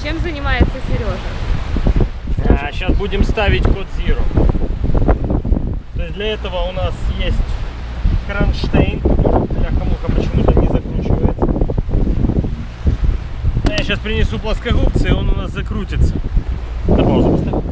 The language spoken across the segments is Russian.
Чем занимается Сережа? Сейчас будем ставить код Zero. То есть для этого у нас есть кронштейн, для кому-то почему-то не закручивается. Я сейчас принесу плоскогубцы, и он у нас закрутится. На паузу поставь.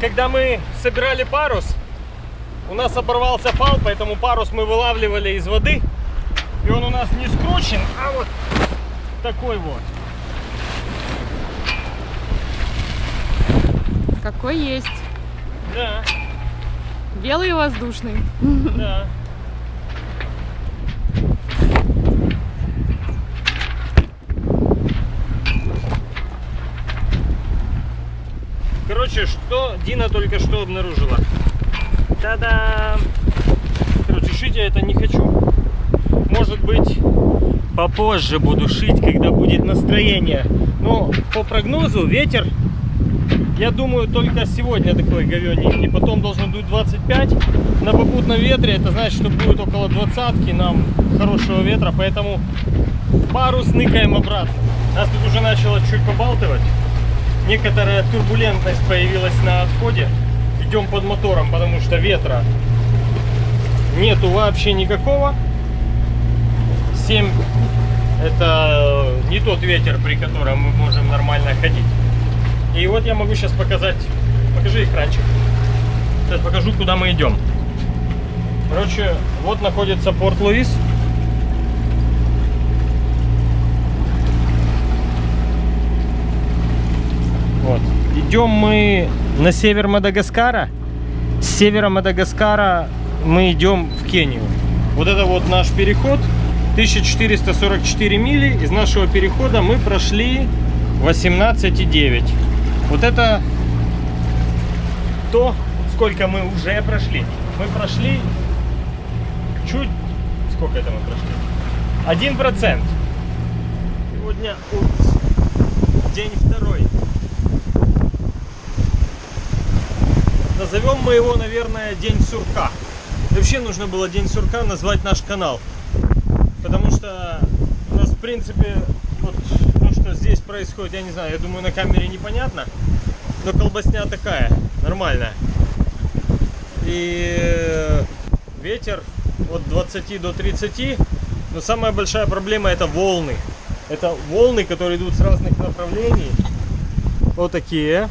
Когда мы собирали парус, у нас оборвался фал, поэтому парус мы вылавливали из воды, и он у нас не скручен, а вот такой вот. Какой есть. Да. Белый и воздушный. Да. Короче, что Дина только что обнаружила. Та-дам! Короче, шить я это не хочу. Может быть, попозже буду шить, когда будет настроение. Но по прогнозу ветер, я думаю, только сегодня такой говёненький. Потом должен дуть 25. На попутном ветре это значит, что будет около 20-ки нам хорошего ветра. Поэтому парус ныкаем обратно. Нас тут уже начало чуть побалтывать. Некоторая турбулентность появилась на отходе. Идем под мотором, потому что ветра нету вообще никакого. 7 это не тот ветер, при котором мы можем нормально ходить. И вот я могу сейчас показать. Покажи экранчик. Сейчас покажу, куда мы идем. Короче, вот находится Порт Луис. Вот. Идем мы на север Мадагаскара. С севера Мадагаскара мы идем в Кению. Вот это вот наш переход. 1444 мили. Из нашего перехода мы прошли 18,9. Вот это то, сколько мы уже прошли. Мы прошли чуть... Сколько это мы прошли? 1%. Сегодня день второй. Назовем мы его, наверное, День сурка. Вообще нужно было День сурка назвать наш канал. Потому что у нас, в принципе, вот то, что здесь происходит, я не знаю, я думаю, на камере непонятно. Но колбасня такая, нормальная. И ветер от 20 до 30. Но самая большая проблема — это волны. Это волны, которые идут с разных направлений. Вот такие.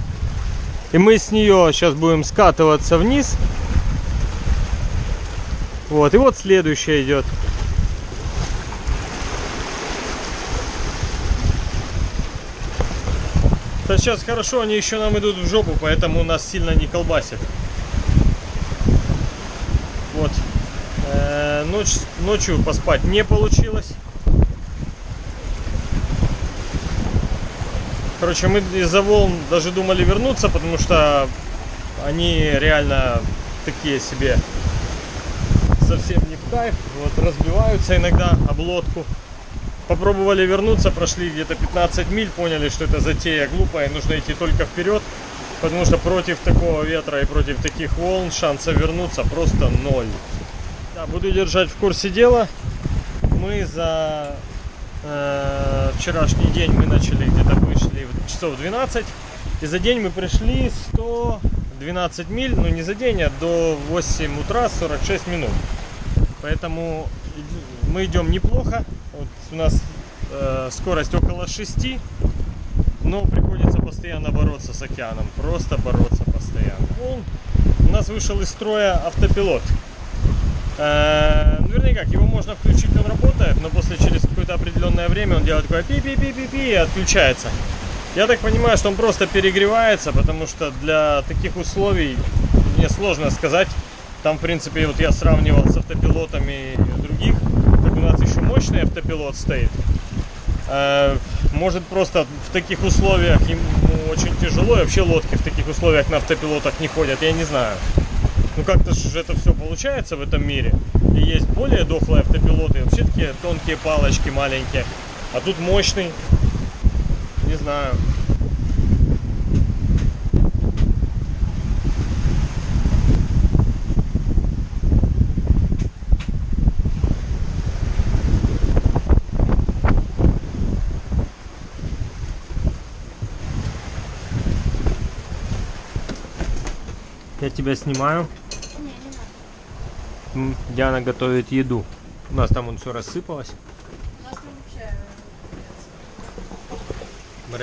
И мы с нее сейчас будем скатываться вниз. Вот, и вот следующая идет. Сейчас хорошо, они еще нам идут в жопу, поэтому нас сильно не колбасит. Вот. Ночью поспать не получилось. Короче, мы из-за волн даже думали вернуться, потому что они реально такие себе, совсем не в кайф. Вот, разбиваются иногда об лодку. Попробовали вернуться, прошли где-то 15 миль, поняли, что это затея глупая, нужно идти только вперед, потому что против такого ветра и против таких волн шанса вернуться просто ноль. Да, буду держать в курсе дела. Мы за вчерашний день мы начали где-то часов 12, и за день мы пришли 112 миль, ну не за день, а до 8 утра 46 минут. Поэтому мы идем неплохо. Вот у нас скорость около 6, но приходится постоянно бороться с океаном, просто бороться постоянно. У нас вышел из строя автопилот. Вернее как, его можно включить, он работает, но после через какое-то определенное время он делает такое пи-пи-пи-пи-пи и отключается. Я так понимаю, что он просто перегревается, потому что для таких условий мне сложно сказать. Там, в принципе, вот я сравнивал с автопилотами других, так у нас еще мощный автопилот стоит. Может, просто в таких условиях ему очень тяжело, и вообще лодки в таких условиях на автопилотах не ходят, я не знаю. Ну как-то же это все получается в этом мире. И есть более дохлые автопилоты, вообще такие тонкие палочки маленькие. А тут мощный. Не знаю. Я тебя снимаю. Диана готовит еду. У нас там он все рассыпалось. У нас там вообще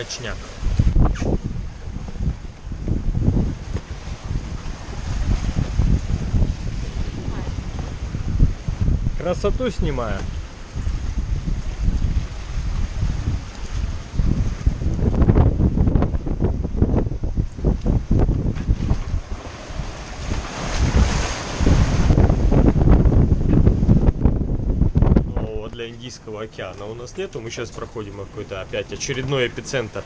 мрачняк. Красоту снимаю. Индийского океана у нас нету. Мы сейчас проходим какой-то опять очередной эпицентр.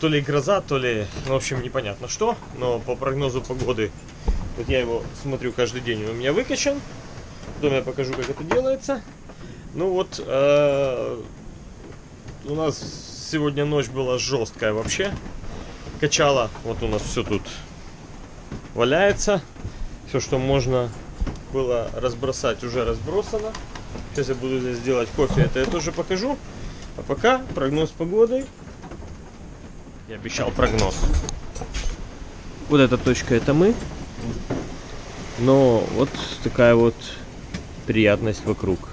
То ли гроза, то ли, в общем, непонятно что. Но по прогнозу погоды, вот я его смотрю каждый день, он у меня выкачан. Потом я покажу, как это делается. Ну вот, у нас сегодня ночь была жесткая вообще. Качало. Вот у нас все тут валяется. Все, что можно было разбросать, уже разбросано. Сейчас я буду здесь делать кофе, это я тоже покажу. А пока прогноз погоды. Я обещал прогноз. Вот эта точка, это мы. Но вот такая вот приятность вокруг.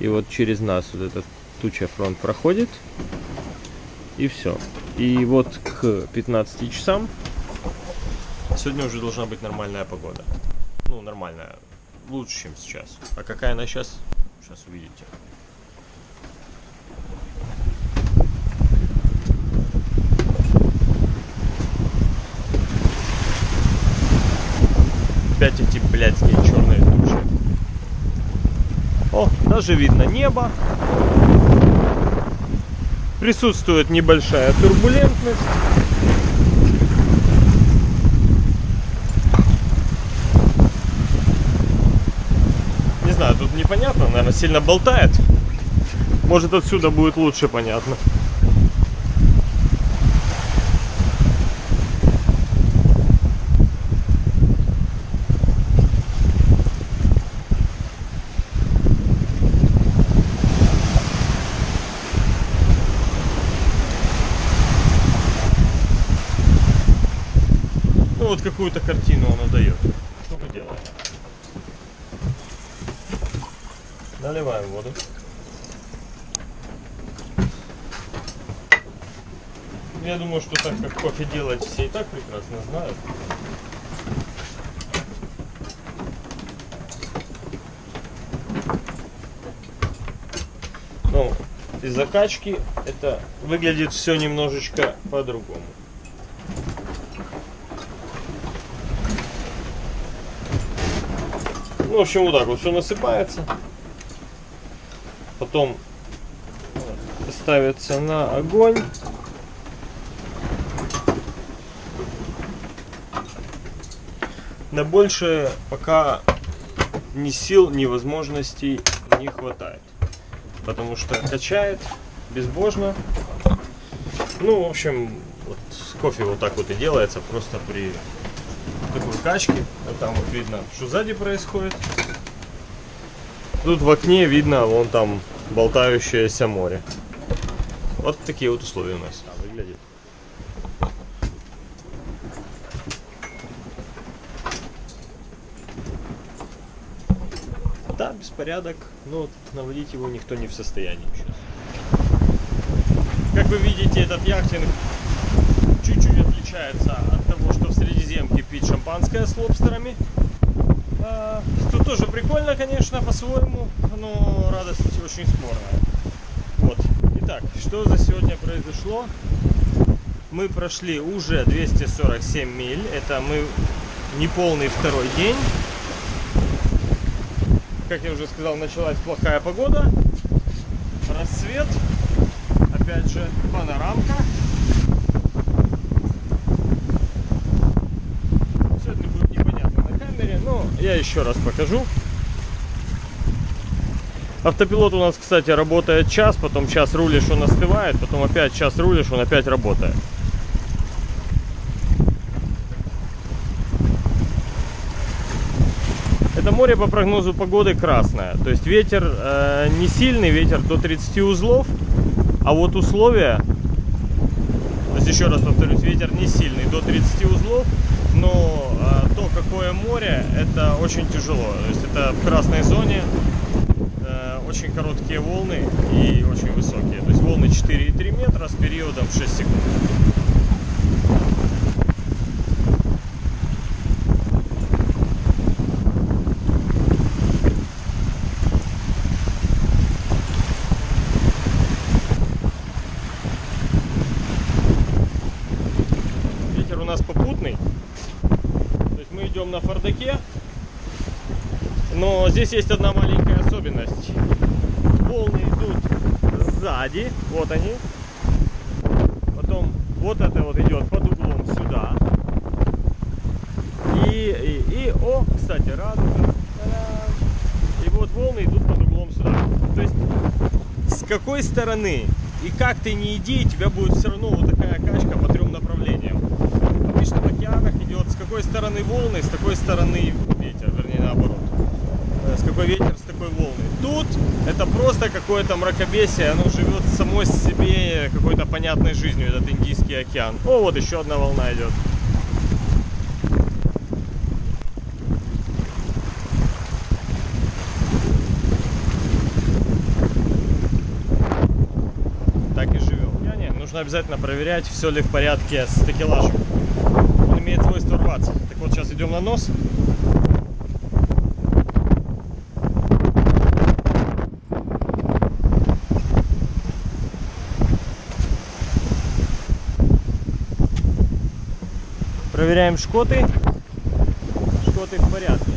И вот через нас вот эта туча фронт проходит. И все. И вот к 15 часам сегодня уже должна быть нормальная погода. Ну, нормальная. Лучше, чем сейчас. А какая она сейчас? Сейчас увидите. Опять эти блядские черные тучи. О, даже видно небо. Присутствует небольшая турбулентность. Тут непонятно, наверное, сильно болтает. Может, отсюда будет лучше понятно. Ну вот какую-то картину он дает. Что мы делаем? Наливаем воду. Я думаю, что так как кофе делать все и так прекрасно знают. Ну, из закачки это выглядит все немножечко по-другому. Ну, в общем, вот так вот все насыпается. Потом ставится на огонь. На больше пока ни сил, ни возможностей не хватает. Потому что качает безбожно. Ну, в общем, вот кофе вот так вот и делается. Просто при такой качке. А там вот видно, что сзади происходит. Тут в окне видно, вон там болтающееся море. Вот такие вот условия у нас выглядит. Да, беспорядок, но наводить его никто не в состоянии сейчас. Как вы видите, этот яхтинг чуть-чуть отличается от того, что в Средиземке пить шампанское с лобстерами. Тут тоже прикольно, конечно, по-своему, но радость очень спорная. Вот. Итак, что за сегодня произошло? Мы прошли уже 247 миль. Это мы неполный второй день. Как я уже сказал, началась плохая погода. Рассвет. Опять же, панорамка. Сегодня будет непонятно на камере, но я еще раз покажу. Автопилот у нас, кстати, работает час, потом час рулишь, он остывает, потом опять час рулишь, он опять работает. Это море по прогнозу погоды красное, то есть ветер не сильный, ветер до 30 узлов, а вот условия, то есть еще раз повторюсь, ветер не сильный, до 30 узлов, но то, какое море, это очень тяжело, то есть это в красной зоне. Очень короткие волны и очень высокие. То есть волны 4,3 метра с периодом 6 секунд. Ветер у нас попутный. То есть мы идем на фардаке. Но здесь есть одна маленькая особенность. Волны идут сзади, вот они. Потом вот это вот идет под углом сюда. О, кстати, радуга. И вот волны идут под углом сюда. То есть с какой стороны и как ты не иди, у тебя будет все равно вот такая качка по трем направлениям. В обычных океанах идет с какой стороны волны, с такой стороны ветер, вернее наоборот. С какой ветер, с такой волны. Тут это просто какое-то мракобесие, оно живет само себе какой-то понятной жизнью, этот Индийский океан. О, вот еще одна волна идет. Так и живем. Нужно обязательно проверять, все ли в порядке с такелажем. Он имеет свойство рваться. Так вот, сейчас идем на нос. Проверяем шкоты. Шкоты в порядке.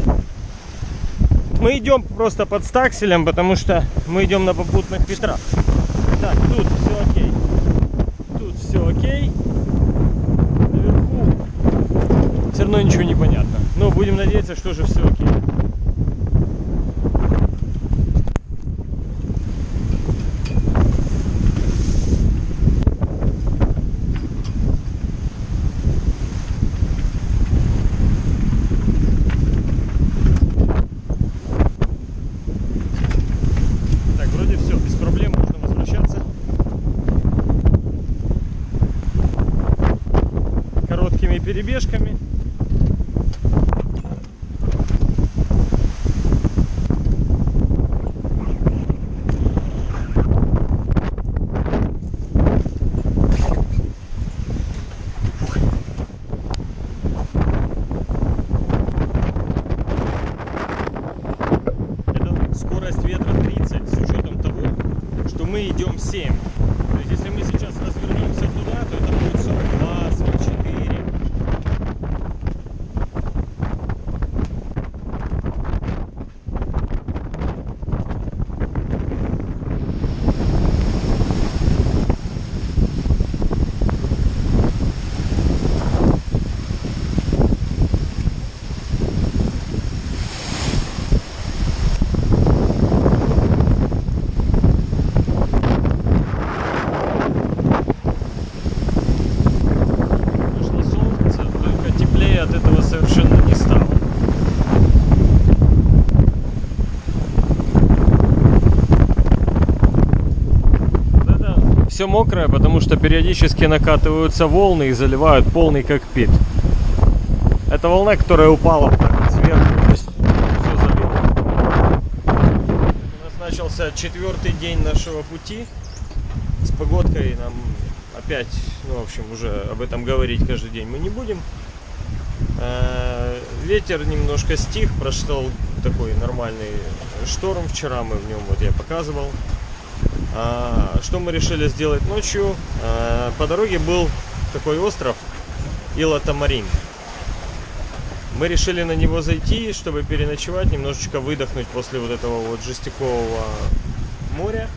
Мы идем просто под стакселем, потому что мы идем на попутных ветрах. Так, тут все окей. Тут все окей. Наверху все равно ничего не понятно. Но будем надеяться, что же все окей. Перебежками. Это скорость ветра 30 с учетом того, что мы идем 7. То есть если мы сейчас развернемся туда, то это будет 42, 44. Мокрое, потому что периодически накатываются волны и заливают полный кокпит. Это волна, которая упала вот так вот сверху, то есть все забило. У нас начался 4-й день нашего пути. С погодкой нам опять, ну в общем, уже об этом говорить каждый день мы не будем. Ветер немножко стих, прошел такой нормальный шторм. Вчера мы в нем, вот я показывал. Что мы решили сделать ночью? По дороге был такой остров Ила-Тамарин. Мы решили на него зайти, чтобы переночевать, немножечко выдохнуть после вот этого вот жестякового моря.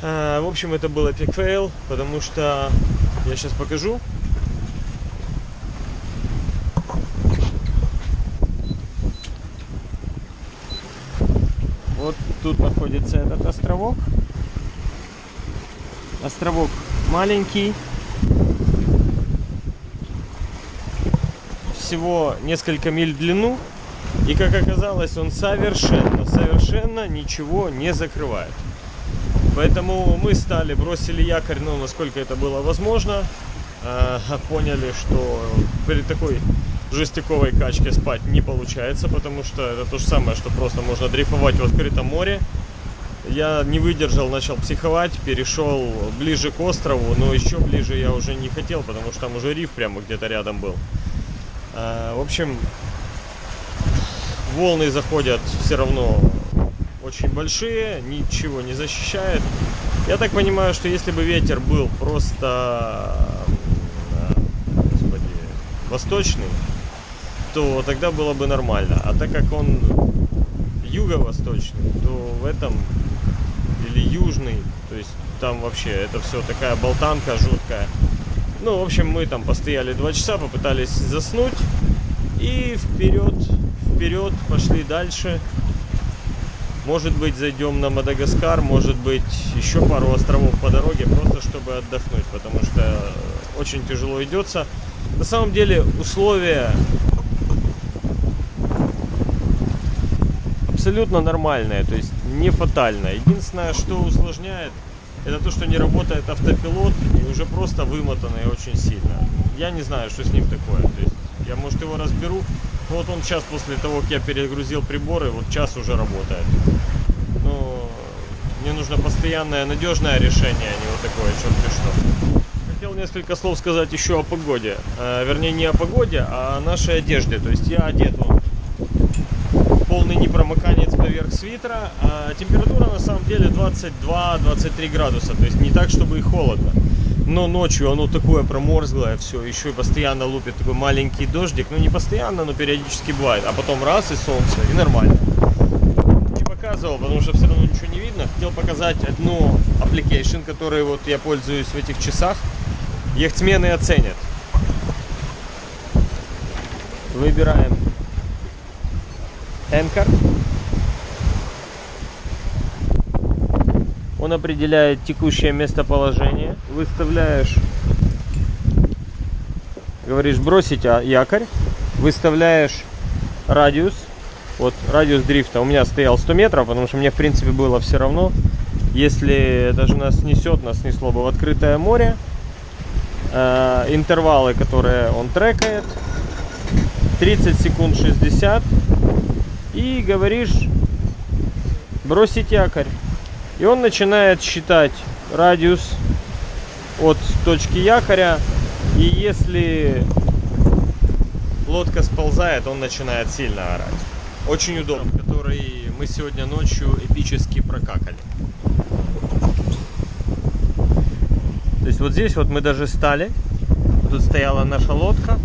В общем, это был эпик фейл, потому что я сейчас покажу. Вот тут находится этот островок. Островок маленький. Всего несколько миль в длину, и, как оказалось, он совершенно ничего не закрывает. Поэтому мы стали, бросили якорь, ну, насколько это было возможно, поняли, что при такой жестяковой качке спать не получается, потому что это то же самое, что просто можно дрейфовать в открытом море. Я не выдержал, начал психовать, перешел ближе к острову, но еще ближе я уже не хотел, потому что там уже риф прямо где-то рядом был. В общем, волны заходят все равно очень большие, ничего не защищает. Я так понимаю, что если бы ветер был просто, господи, восточный, то тогда было бы нормально. А так как он юго-восточный, то в этом, или южный, то есть там вообще это все такая болтанка жуткая. Ну, в общем, мы там постояли 2 часа, попытались заснуть. И вперед, пошли дальше. Может быть, зайдем на Мадагаскар, может быть, еще пару островов по дороге, просто чтобы отдохнуть, потому что очень тяжело идется. На самом деле, условия абсолютно нормальные, то есть не фатально. Единственное, что усложняет, это то, что не работает автопилот и уже просто вымотанный очень сильно. Я не знаю, что с ним такое. То есть я, может, его разберу. Вот он сейчас, после того, как я перегрузил приборы, вот час уже работает. Но мне нужно постоянное надежное решение, а не вот такое, что-то. Хотел несколько слов сказать еще о погоде. Вернее, не о погоде, а о нашей одежде. То есть я одет вон полный непромоканец поверх свитера, а температура на самом деле 22-23 градуса, то есть не так, чтобы и холодно. Но ночью оно такое проморзглое все, еще и постоянно лупит такой маленький дождик, ну не постоянно, но периодически бывает, а потом раз и солнце, и нормально. Не показывал, потому что все равно ничего не видно. Хотел показать одну application, которой вот я пользуюсь в этих часах. Яхтсмены оценят. Выбираем Anchor. Он определяет текущее местоположение. Выставляешь, говоришь бросить якорь, выставляешь радиус. Вот радиус дрифта у меня стоял 100 метров, потому что мне в принципе было все равно. Если даже нас снесет, нас снесло бы в открытое море. Интервалы, которые он трекает, 30 секунд, 60. И говоришь бросить якорь, и он начинает считать радиус от точки якоря, и если лодка сползает, он начинает сильно орать. Очень удобно, который мы сегодня ночью эпически прокакали. То есть вот здесь вот мы даже стали, тут стояла наша лодка,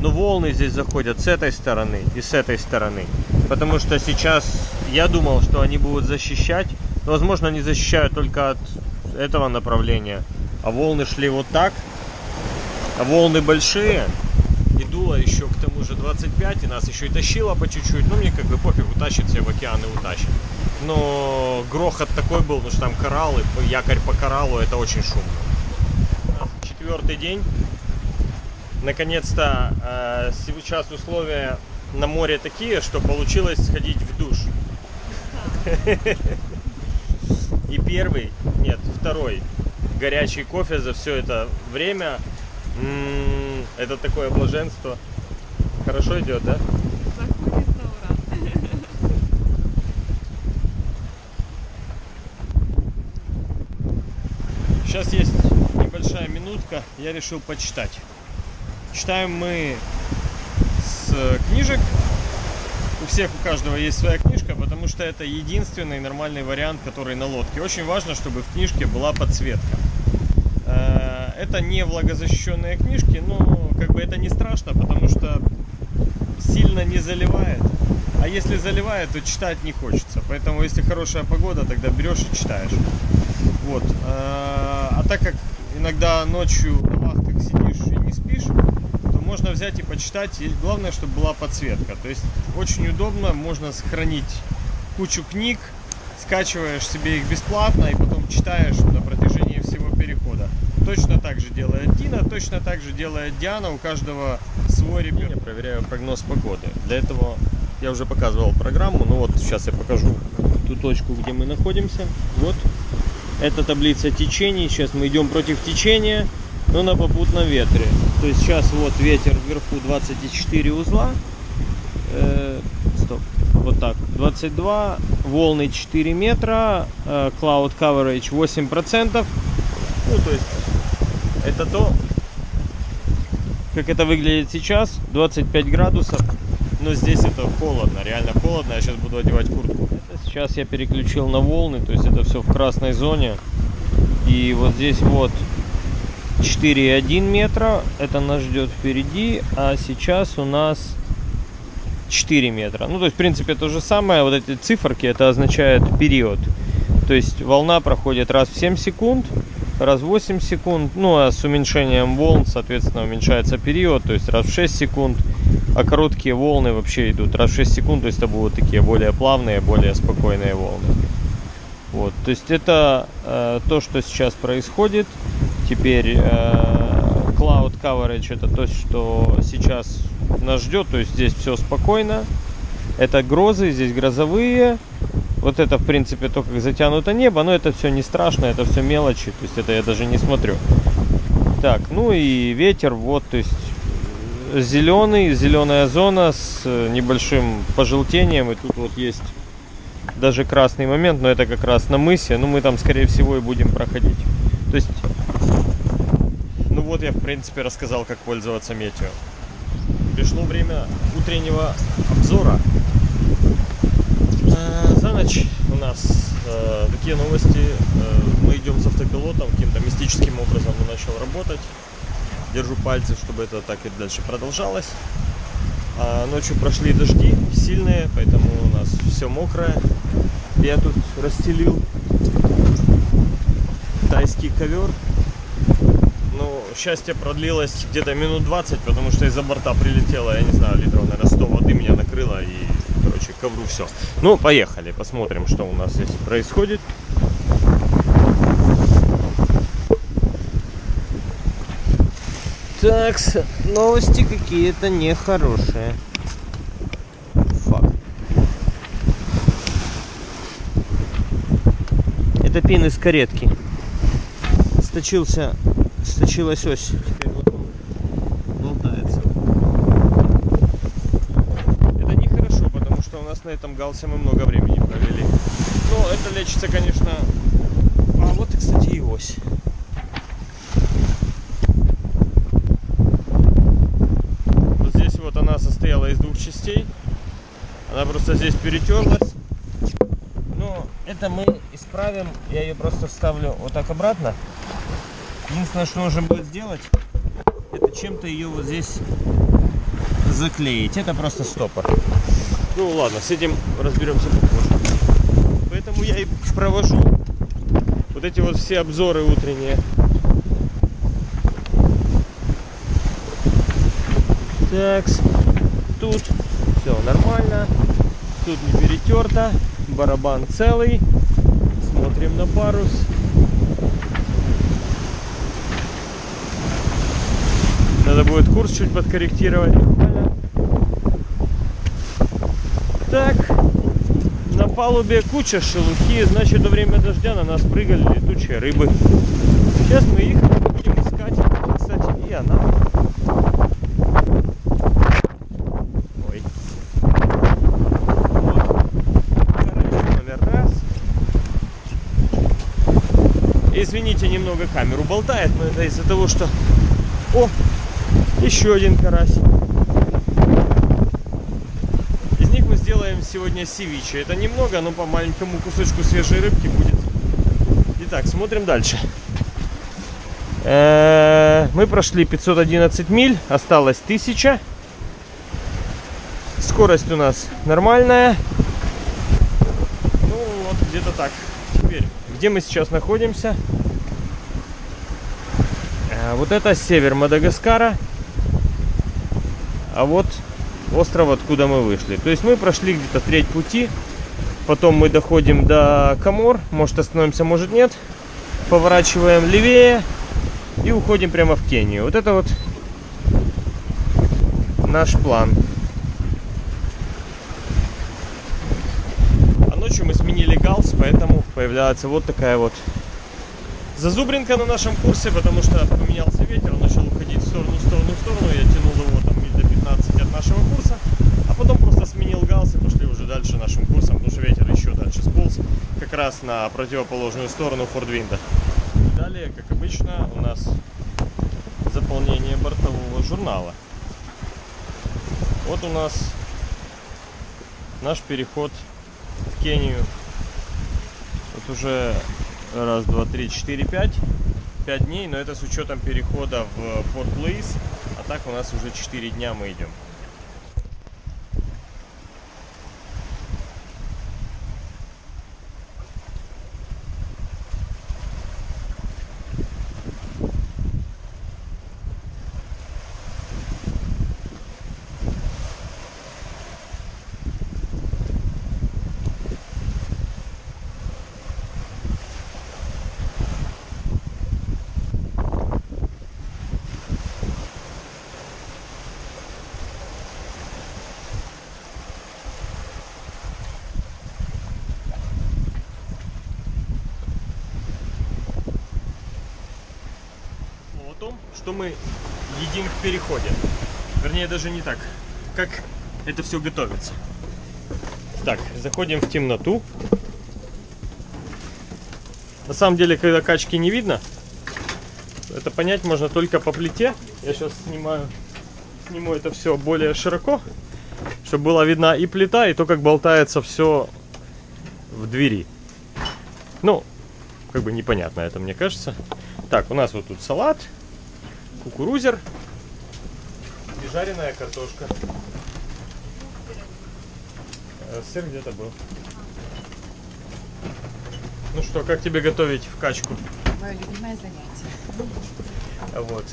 но волны здесь заходят с этой стороны и с этой стороны. Потому что сейчас я думал, что они будут защищать. Но, возможно, они защищают только от этого направления. А волны шли вот так. А волны большие. И дуло еще к тому же 25. И нас еще и тащило по чуть-чуть. Ну, мне как бы пофиг, утащит себя в океан и утащит. Но грохот такой был, потому что там кораллы, якорь по кораллу, это очень шумно. 4-й день. Наконец-то сейчас условия на море такие, что получилось сходить в душ. И второй горячий кофе за все это время. Это такое блаженство. Хорошо идет, да? Сейчас есть небольшая минутка, я решил почитать. Читаем мы книжек. У каждого есть своя книжка, потому что это единственный нормальный вариант, который на лодке. Очень важно, чтобы в книжке была подсветка. Это не влагозащищенные книжки, но как бы это не страшно, потому что сильно не заливает. А если заливает, то читать не хочется. Поэтому, если хорошая погода, тогда берешь и читаешь. Вот. А так как иногда ночью на вахтах сидишь и не спишь, то можно взять и почитать. И главное, чтобы была подсветка. То есть очень удобно, можно сохранить кучу книг, скачиваешь себе их бесплатно и потом читаешь на протяжении всего перехода. Точно так же делает Дина, точно так же делает Диана. У каждого свой ребенок. Я проверяю прогноз погоды. Для этого я уже показывал программу, но вот сейчас я покажу ту точку, где мы находимся. Вот. Это таблица течений. Сейчас мы идем против течения, но на попутном ветре. То есть сейчас вот ветер вверху 24 узла. Стоп. Вот так. 22. Волны 4 метра. Cloud coverage 8%. Ну, то есть это то, как это выглядит сейчас. 25 градусов. Но здесь это холодно, реально холодно. Я сейчас буду одевать куртку. Сейчас я переключил на волны, то есть это все в красной зоне. И вот здесь вот 4,1 метра. Это нас ждет впереди. А сейчас у нас 4 метра. Ну, то есть, в принципе, то же самое. Вот эти циферки, это означает период. То есть волна проходит раз в 7 секунд, раз в 8 секунд. Ну, а с уменьшением волн, соответственно, уменьшается период. То есть раз в 6 секунд. А короткие волны вообще идут раз в 6 секунд, то есть это будут такие более плавные, более спокойные волны. Вот, то есть это то, что сейчас происходит. Теперь cloud coverage — это то, что сейчас нас ждет, то есть здесь все спокойно. Это грозы, здесь грозовые. Вот это, в принципе, то, как затянуто небо, но это все не страшно, это все мелочи, то есть это я даже не смотрю. Так, ну и ветер, вот, то есть... Зеленый, зеленая зона с небольшим пожелтением. И тут вот есть даже красный момент, но это как раз на мысе. Ну, мы там, скорее всего, и будем проходить. То есть, ну вот я, в принципе, рассказал, как пользоваться метео. Пришло время утреннего обзора. За ночь у нас такие новости. Мы идем с автопилотом, каким-то мистическим образом он начал работать. Держу пальцы, чтобы это так и дальше продолжалось. А ночью прошли дожди сильные, поэтому у нас все мокрое. Я тут расстелил тайский ковер. Ну, счастье продлилось где-то минут 20, потому что из-за борта прилетело, я не знаю, литров, наверное, 100 воды меня накрыло. И, короче, ковру все. Ну, поехали, посмотрим, что у нас здесь происходит. Так, новости какие-то нехорошие. Фак. Это пин из каретки. Сточилась ось. Теперь вот он болтается. Это нехорошо, потому что у нас на этом галсе мы много времени провели. Но это лечится, конечно. А вот и, кстати, и ось. Она состояла из двух частей, она просто здесь перетерлась, но это мы исправим. Я ее просто вставлю вот так обратно. Единственное, что нужно будет сделать, это чем-то ее вот здесь заклеить. Это просто стопор. Ну ладно, с этим разберемся попозже. Поэтому я и провожу вот эти вот все обзоры утренние. Так, тут все нормально, тут не перетерто, барабан целый. Смотрим на парус. Надо будет курс чуть подкорректировать. Так, на палубе куча шелухи, значит, во время дождя на нас прыгали летучие рыбы. Сейчас мы их будем искать. Кстати, и она. Извините, немного камеру болтает, но это из-за того, что... О, еще один карась. сегодня севиче. Это немного, но по маленькому кусочку свежей рыбки будет. Итак, смотрим дальше. Мы прошли 511 миль, осталось 1000. Скорость у нас нормальная. Ну вот, где-то так. Теперь, где мы сейчас находимся? Вот это север Мадагаскара. А вот остров, откуда мы вышли. То есть мы прошли где-то треть пути. Потом мы доходим до Комор. Может остановимся, может нет. Поворачиваем левее и уходим прямо в Кению. Вот это вот наш план. А ночью мы сменили галс, поэтому появляется вот такая вот зазубринка на нашем курсе, потому что поменялся ветер, он начал уходить в сторону, в сторону, в сторону. Я тянул его там миль до 15 от нашего курса, а потом просто сменил галс и пошли уже дальше нашим курсом, потому что ветер еще дальше сполз, как раз на противоположную сторону фордвинда. Далее, как обычно, у нас заполнение бортового журнала. Вот у нас наш переход в Кению. Вот уже... Раз, два, три, четыре, пять. 5 дней, но это с учетом перехода в Порт Луис. А так у нас уже 4 дня мы идем. Что мы едим в переходе. Вернее, даже не так. Как это все готовится. Так, заходим в темноту. На самом деле, когда качки не видно, это понять можно только по плите. Я сейчас сниму это все более широко, чтобы была видна и плита, и то, как болтается все в двери. Ну, как бы непонятно это, мне кажется. Так, у нас вот тут салат, кукурузер и жареная картошка. Сыр где-то был. Ну что, как тебе готовить в качку? Мое любимое занятие. Вот.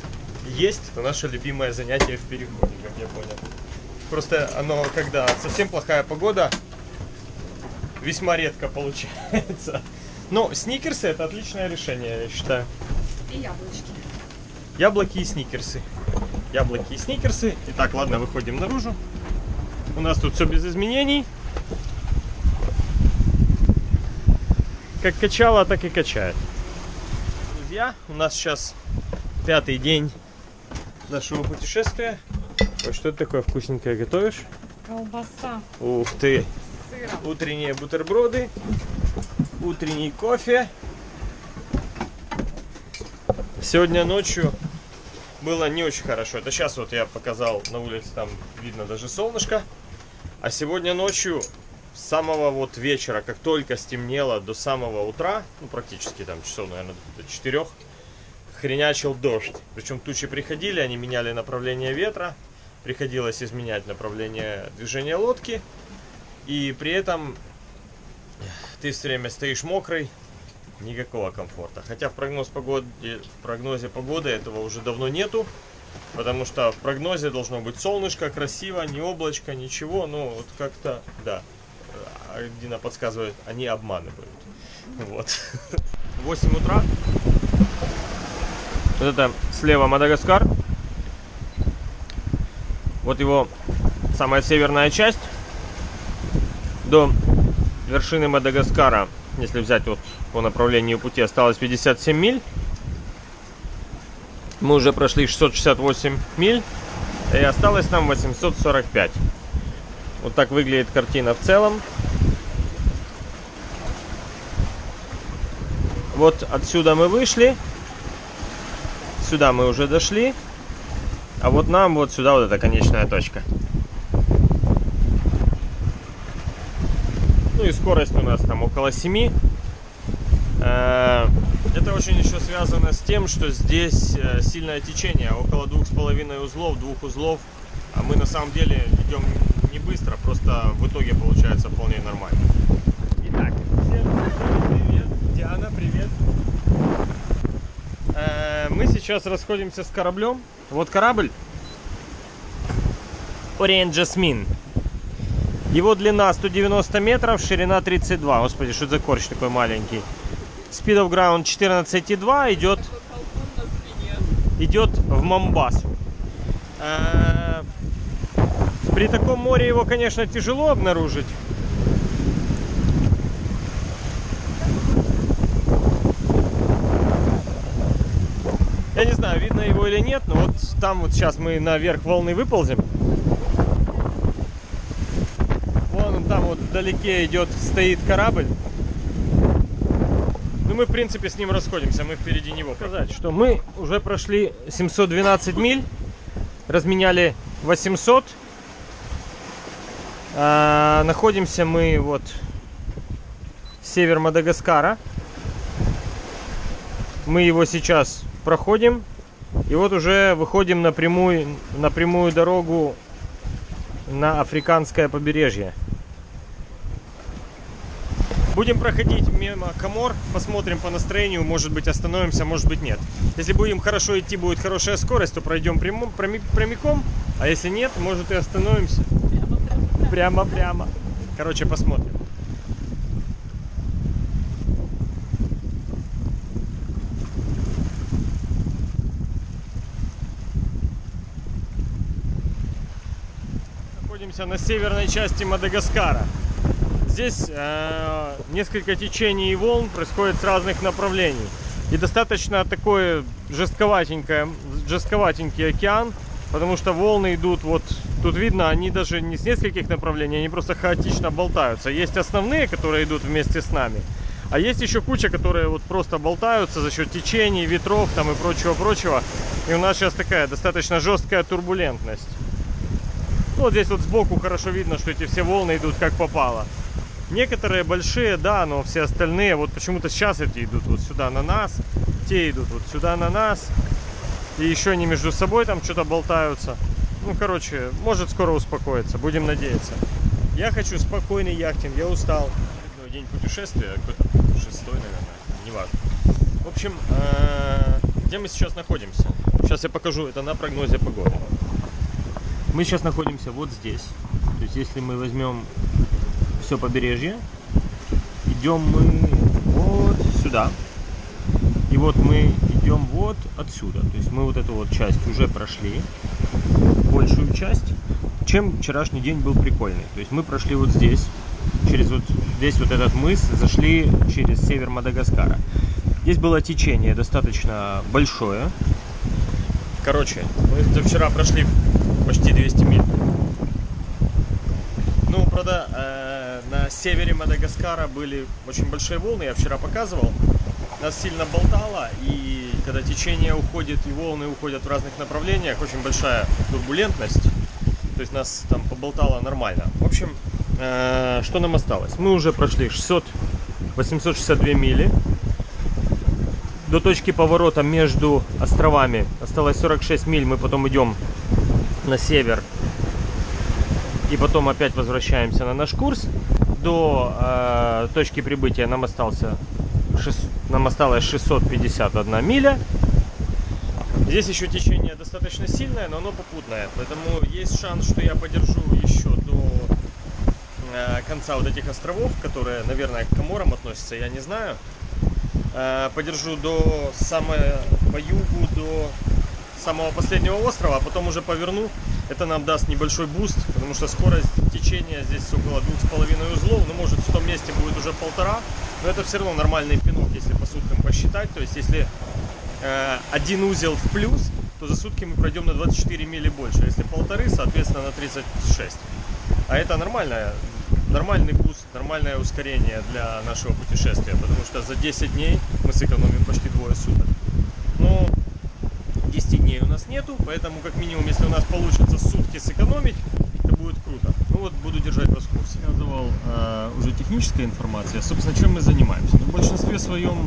Есть, это наше любимое занятие в переходе, как я понял. Просто оно, когда совсем плохая погода, весьма редко получается. Но сникерсы — это отличное решение, я считаю. И яблочки. Яблоки и сникерсы. Яблоки и сникерсы. Итак, ладно, выходим наружу. У нас тут все без изменений. Как качало, так и качает. Друзья, у нас сейчас 5-й день нашего путешествия. Ой, что это такое вкусненькое готовишь? Колбаса. Ух ты! С сыром. Утренние бутерброды. Утренний кофе. Сегодня ночью было не очень хорошо. Это сейчас вот я показал на улице, там видно даже солнышко. А сегодня ночью, с самого вот вечера, как только стемнело, до самого утра, ну практически там часов, наверное, до 4, хренячил дождь. Причем тучи приходили, они меняли направление ветра. Приходилось изменять направление движения лодки. И при этом ты все время стоишь мокрый. Никакого комфорта. Хотя в прогнозе погоды этого уже давно нету. Потому что в прогнозе должно быть солнышко, красиво, не облачко, ничего. Ну, вот как-то, да. Дина подсказывает, они обманывают. Вот. 8 утра. Вот это слева Мадагаскар. Вот его самая северная часть. До вершины Мадагаскара, если взять вот по направлению пути, осталось 57 миль. Мы уже прошли 668 миль. И осталось нам 845. Вот так выглядит картина в целом. Вот отсюда мы вышли. Сюда мы уже дошли. А вот нам вот сюда вот эта конечная точка. Ну и скорость у нас там около 7. Это очень еще связано с тем, что здесь сильное течение, около 2,5 узлов, 2 узлов. А мы на самом деле идем не быстро, просто в итоге получается вполне нормально. Итак, всем привет, Диана, привет. Мы сейчас расходимся с кораблем. Вот корабль Ориент Джасмин. Его длина 190 метров, ширина 32. Господи, что за корч такой маленький. Speed of ground 14,2. Идет в Момбас. При таком море его, конечно, тяжело обнаружить. Я не знаю, видно его или нет, но вот там вот сейчас мы наверх волны выползем. Вон там вот вдалеке стоит корабль. Ну мы в принципе с ним расходимся, мы впереди него. Сказать, что мы уже прошли 712 миль, разменяли 800. Находимся мы вот север Мадагаскара. Мы его сейчас проходим, и вот уже выходим на прямую дорогу на африканское побережье. Будем проходить мимо Комор, посмотрим по настроению, может быть остановимся, может быть нет. Если будем хорошо идти, будет хорошая скорость, то пройдем прямиком, а если нет, может и остановимся. Прямо. Короче, посмотрим. На северной части Мадагаскара. Здесь несколько течений и волн происходит с разных направлений. И достаточно такой жестковатенький океан, потому что волны идут, вот тут видно, они даже не с нескольких направлений, они просто хаотично болтаются. Есть основные, которые идут вместе с нами, а есть еще куча, которые вот просто болтаются за счет течений, ветров там и прочего. И у нас сейчас такая достаточно жесткая турбулентность. Вот здесь вот сбоку хорошо видно, что эти все волны идут как попало. Некоторые большие, да, но все остальные, вот почему-то сейчас эти идут вот сюда на нас, те идут вот сюда на нас, и еще они между собой там что-то болтаются. Ну, короче, может скоро успокоиться, будем надеяться. Я хочу спокойный яхтинг, я устал. День путешествия, какой-то 6-й, наверное, неважно. В общем, где мы сейчас находимся? Сейчас я покажу, это на прогнозе погоды. Мы сейчас находимся вот здесь. То есть, если мы возьмем все побережье, идем мы вот сюда. И вот мы идем вот отсюда. То есть, мы вот эту вот часть уже прошли. Большую часть, чем вчерашний день был прикольный. То есть, мы прошли вот здесь, через вот здесь вот этот мыс, зашли через север Мадагаскара. Здесь было течение достаточно большое. Короче, мы вчера прошли почти 200 миль. Ну, правда, на севере Мадагаскара были очень большие волны, я вчера показывал. Нас сильно болтало, и когда течение уходит, и волны уходят в разных направлениях, очень большая турбулентность. То есть нас там поболтало нормально. В общем, что нам осталось? Мы уже прошли 862 мили. До точки поворота между островами осталось 46 миль, мы потом идем на север и потом опять возвращаемся на наш курс. До точки прибытия нам осталось 651 миля. Здесь еще течение достаточно сильное, но оно попутное, поэтому есть шанс, что я подержу еще до конца вот этих островов, которые, наверное, к Коморам относятся, я не знаю. Подержу до по югу, до самого последнего острова, а потом уже поверну. Это нам даст небольшой буст, потому что скорость течения здесь около 2,5 узлов, ну, может, в том месте будет уже 1,5, но это все равно нормальный пинок, если по суткам посчитать. То есть, если один узел в плюс, то за сутки мы пройдем на 24 мили больше, если 1,5, соответственно, на 36. А это нормальный буст, нормальное ускорение для нашего путешествия, потому что за 10 дней мы сэкономим почти 2 суток. Но 10 дней у нас нету, поэтому как минимум, если у нас получится сутки сэкономить, это будет круто. Ну вот, буду держать вас в курсе. Я называл уже базу технической информации, собственно, чем мы занимаемся. В большинстве своем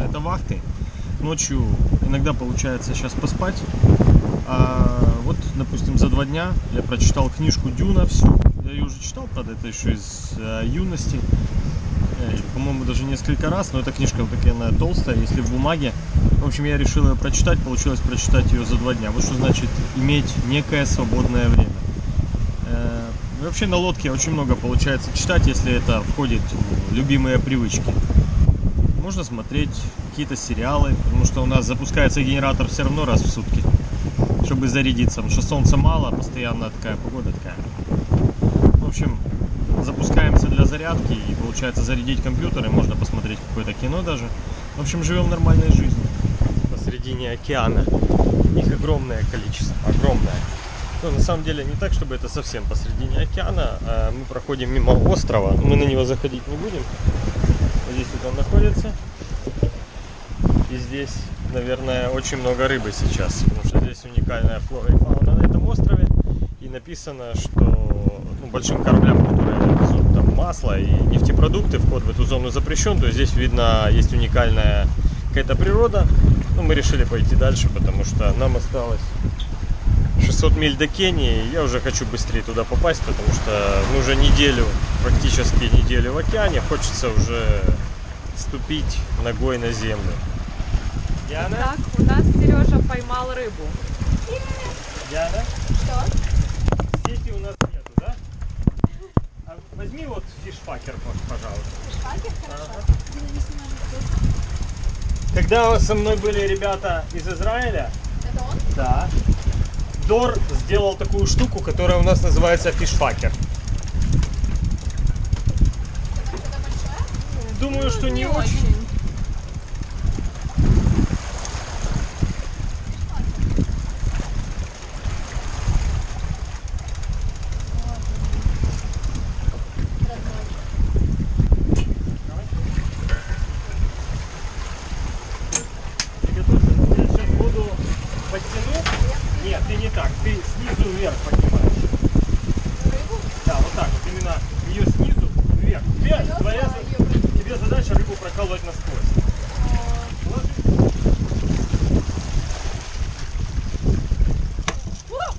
это вахты. Ночью иногда получается сейчас поспать. А вот, допустим, за 2 дня я прочитал книжку «Дюна» всю. Я ее уже читал, правда, это еще из юности. По-моему, даже несколько раз, но эта книжка вот такая, она толстая, если в бумаге. В общем, я решил ее прочитать, получилось прочитать ее за 2 дня. Вот что значит иметь некое свободное время. Вообще на лодке очень много получается читать, если это входит в любимые привычки. Можно смотреть какие-то сериалы, потому что у нас запускается генератор все равно раз в сутки, чтобы зарядиться, потому что солнца мало, постоянно такая погода такая. В общем, запускаемся для зарядки, и получается зарядить компьютер, и можно посмотреть какое-то кино даже. В общем, живем нормальной жизнью. Посредине океана их огромное количество, огромное. Но на самом деле не так, чтобы это совсем посредине океана. Мы проходим мимо острова, мы на него заходить не будем. Здесь вот он находится. И здесь, наверное, очень много рыбы сейчас, потому что здесь уникальная флора и фауна на этом острове. И написано, что большим кораблям, которые везут там масло и нефтепродукты, вход в эту зону запрещен. То есть здесь, видно, есть уникальная какая-то природа. Мы решили пойти дальше, потому что нам осталось 600 миль до Кении. Я уже хочу быстрее туда попасть, потому что мы уже неделю, практически неделю в океане. Хочется уже ступить ногой на землю. Диана? Так, у нас Сережа поймал рыбу. Диана? Что? Сети у нас нету, да? А возьми вот фишфакер, пожалуйста. Фишфакер? Хорошо. Ага. Когда со мной были ребята из Израиля... Это он? Да. Дор сделал такую штуку, которая у нас называется фишфакер. Это большая? Думаю, что не очень.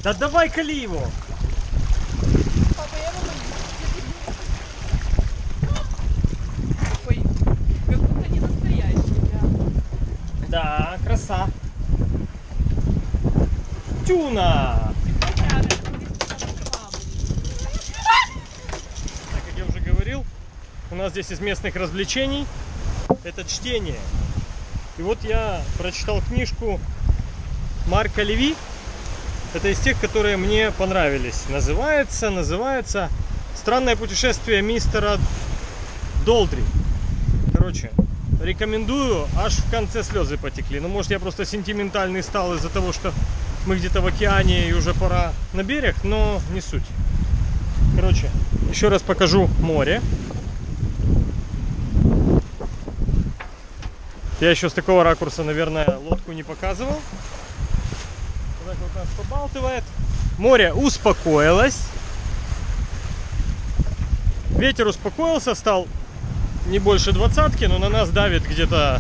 Да давай кали его! Ой, как будто не настоящий, да. Да, краса. Дюна! Так, как я уже говорил, у нас здесь из местных развлечений это чтение. И вот я прочитал книжку Марка Леви. Это из тех, которые мне понравились. Называется «Странное путешествие мистера Долдри». Короче, рекомендую. Аж в конце слезы потекли. Ну, может, я просто сентиментальный стал из-за того, что мы где-то в океане и уже пора на берег, но не суть. Короче, еще раз покажу море. Я еще с такого ракурса, наверное, лодку не показывал. Так вот нас побалтывает. Море успокоилось. Ветер успокоился, стал не больше 20, но на нас давит где-то,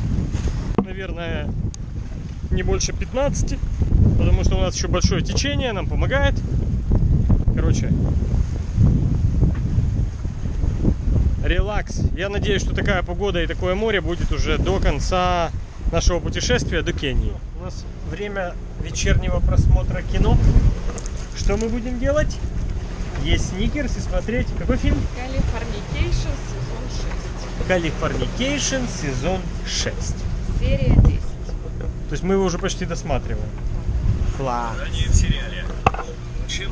наверное, не больше 15. Потому что у нас еще большое течение, нам помогает. Короче, релакс. Я надеюсь, что такая погода и такое море будет уже до конца нашего путешествия до Кении. У нас время вечернего просмотра кино. Что мы будем делать? Есть сникерс и смотреть какой фильм? Калифорникейшн сезон 6. Калифорникейшн сезон 6. Серия 10. То есть мы его уже почти досматриваем. Класс. Ранее в сериале. Чем?